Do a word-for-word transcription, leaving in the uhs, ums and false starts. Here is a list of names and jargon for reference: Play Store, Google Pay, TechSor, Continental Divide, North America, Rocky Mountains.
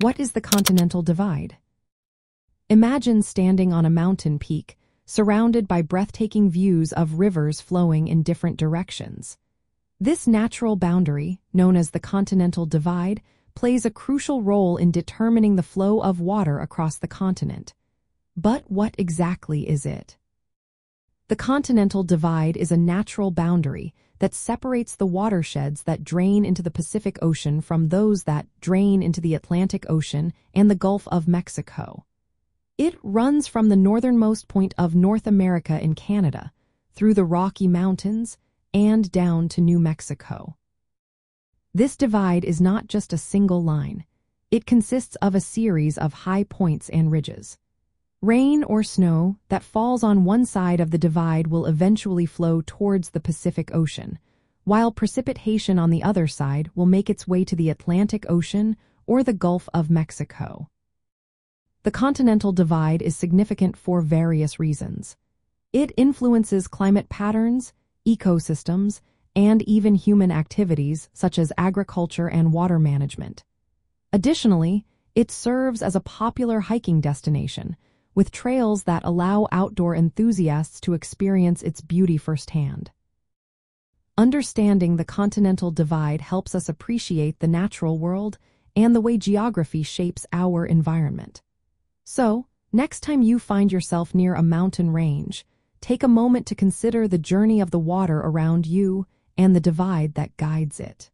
What is the Continental Divide? Imagine standing on a mountain peak, surrounded by breathtaking views of rivers flowing in different directions. This natural boundary, known as the Continental Divide, plays a crucial role in determining the flow of water across the continent. But what exactly is it? The Continental Divide is a natural boundary that separates the watersheds that drain into the Pacific Ocean from those that drain into the Atlantic Ocean and the Gulf of Mexico. It runs from the northernmost point of North America in Canada, through the Rocky Mountains, and down to New Mexico. This divide is not just a single line. It consists of a series of high points and ridges. Rain or snow that falls on one side of the divide will eventually flow towards the Pacific Ocean, while precipitation on the other side will make its way to the Atlantic Ocean or the Gulf of Mexico. The Continental Divide is significant for various reasons. It influences climate patterns, ecosystems, and even human activities such as agriculture and water management. Additionally, it serves as a popular hiking destination, with trails that allow outdoor enthusiasts to experience its beauty firsthand. Understanding the Continental Divide helps us appreciate the natural world and the way geography shapes our environment. So, next time you find yourself near a mountain range, take a moment to consider the journey of the water around you and the divide that guides it.